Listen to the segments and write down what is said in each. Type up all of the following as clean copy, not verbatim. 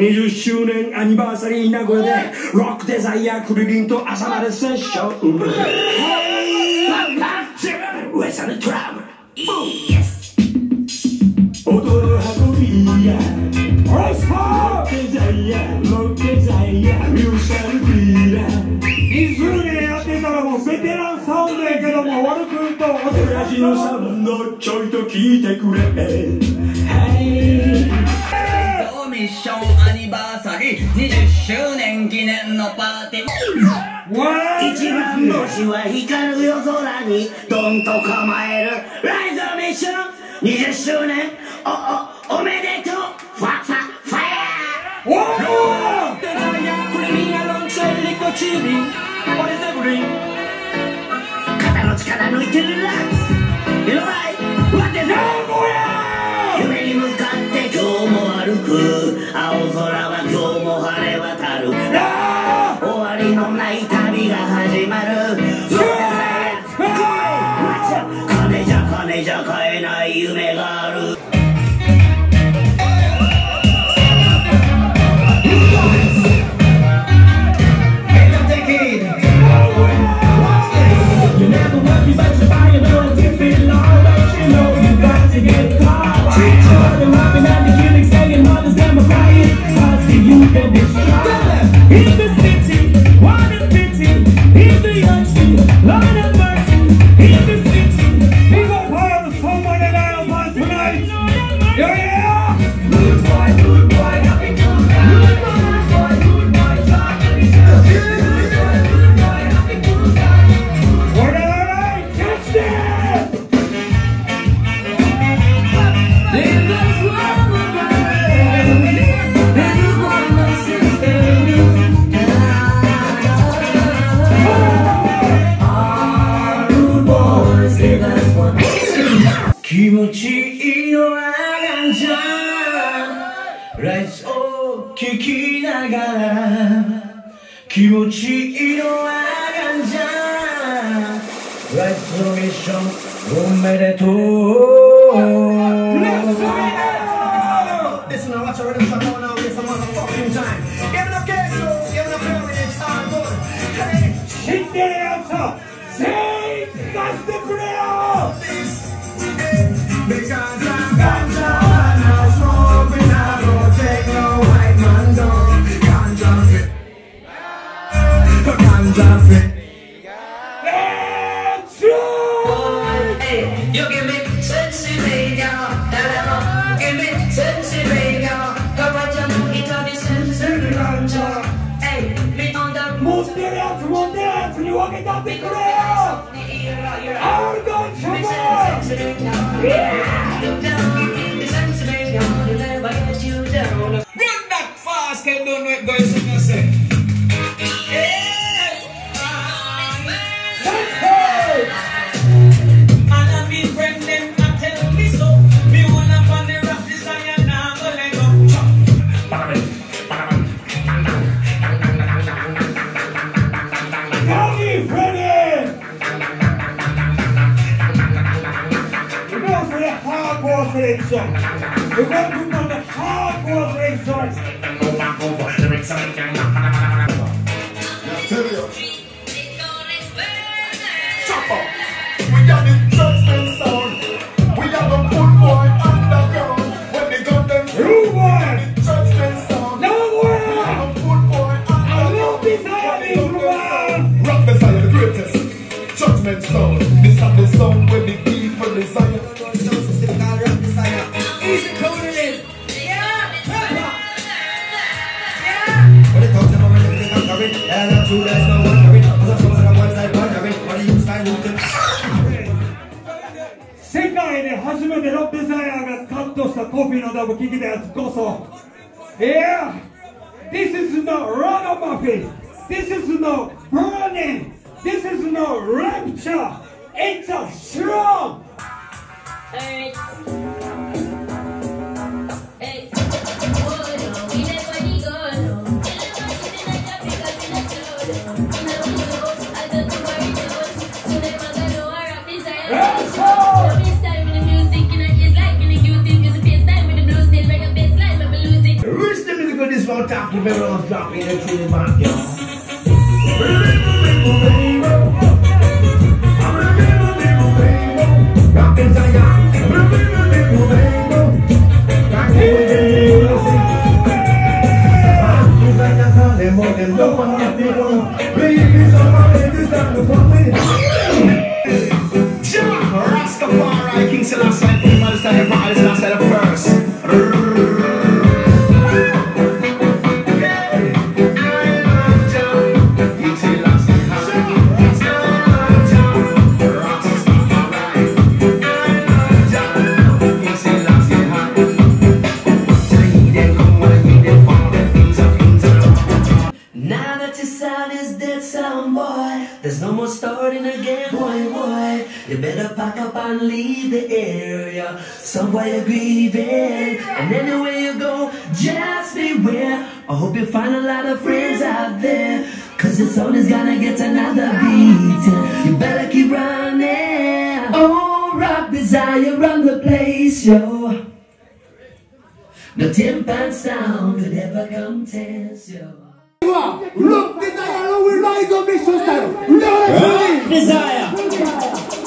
20周年アニバーサリー名古屋でロックデザイアクリリンと朝までセッション。ウエストトラム踊る運びやロックデザイアロックデザイアミュージカルビーラ20年やってたらもうベテランサウンドやけども悪く言うとオラジのサウンドちょいと聞いてくれ。ミッションアニバーサリー20周年記念のパーティー一番星は光る夜空にドンと構えるライズミッション20周年おめでとうファファファイヤーロックデザイアクリミアロンチャイリコチビ俺ザブリン肩の力抜いてリラックス色合いワテザー夢に向かって今日も歩く青空は今日も晴れ渡る終わりのない旅が始まる金じゃ金じゃ買えない夢がある気持ちいいのはなんじゃライズを聴きながら気持ちいいのはなんじゃライズのミッションおめでとうレッツゴーですのはちょうどそのなおでそのままフォッキングタイムやめのケースをやめのフェアウェイでスタート知ってるやつを全員出してくれよThey can't stop ganja, now smoking, I don't take no white man down. Ganja fit, ganja fit. Let's go! Hey, you give me Pennsylvania, Alabama, give me Pennsylvania. Ganja, it's all the same ganja. Hey, me on the move dance, you walk it up the ground. I'm ganja. Run back fast and don't let go of yourself. And I be friend them and tell me so. Me wanna find the rock desire now go let go. Call me Freddy. Selección. We're going to put on the hardcore selections. Chopper, we got the judgment sound. We have a good boy underground. When they got them, we got the judgment sound. No way! We have a good boy underground. Rock Desire, Rock Desire, the greatest judgment sound. This is the sound when the people desire. Rock Desire がカットしたコピーのダブ聴きたやつこそ Yeah! This is no ragamuffin! This is no burning! This is no rapture! It's a shrub! Hey! Hey! so top of the road, dropping a tree in my yard. There's no more starting again, boy, boy. You better pack up and leave the area. Somewhere you're grieving, and anywhere you go, just beware. I hope you find a lot of friends out there, cause your soul is gonna get another beat. You better keep running. Oh, rock desire, run the place, yo. No timpan sound could ever come tense, yo. Rock desire, I will rise up this hostile. Rock desire,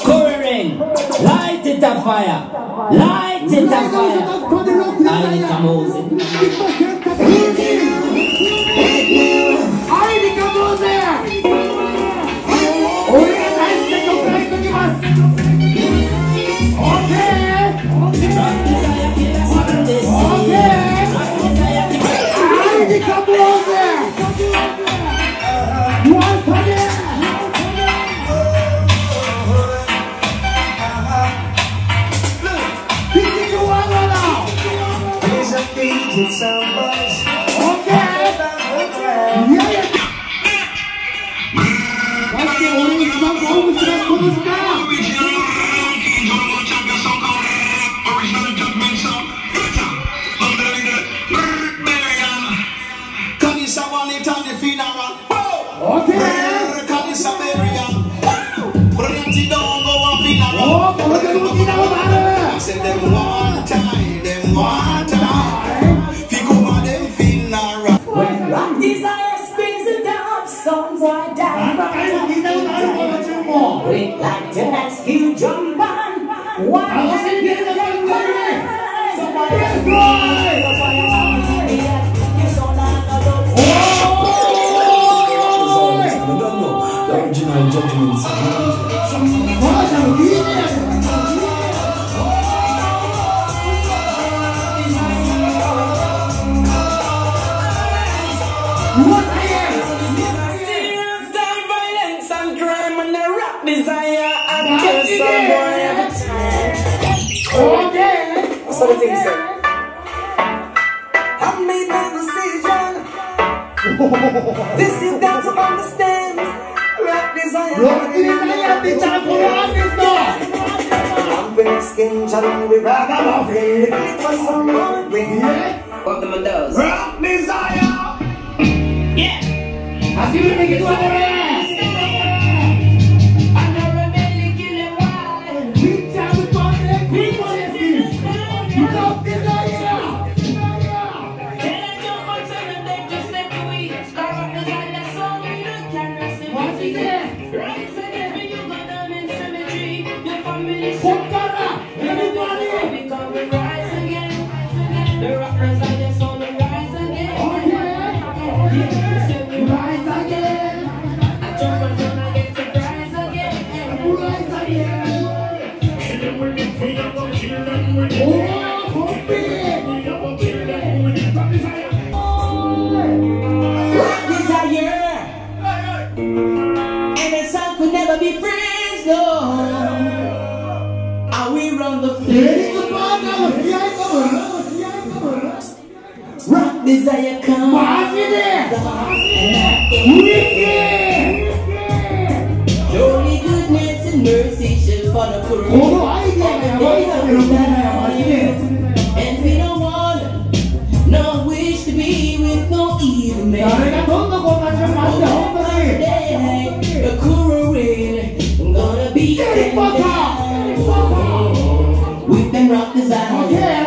covering, light it a fire, light it a fire. I become old. It's so much. Okay. Yeah. That's the only song always that comes down. Like the next few jump on. Why does it get the money? Somebody else cry. Somebody else cry. I don't know. The original judgments. What I am? Serious violence and crime and the rock desire. I made my decision. This is that to understand. Rock desire. Rock desire. The time for rock is gone. With skin challenge, we rock our feet. For someone we need. Welcome to those. Rock desire. Yeah. I feel like it's over. Rock desire come. Rock desire. Only goodness and mercy shall follow for us. And we don't want, no wish to be with no evil man. The cool gonna be with them rock desire.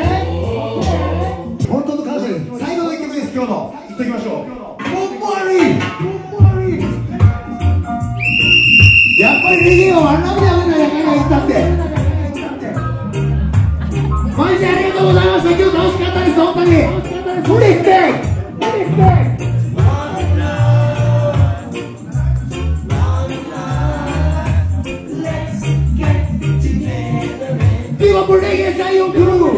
最後のしてありがとうございました。今日楽しかったです本当に。無理して無理してViva por Reggae Zion Crew.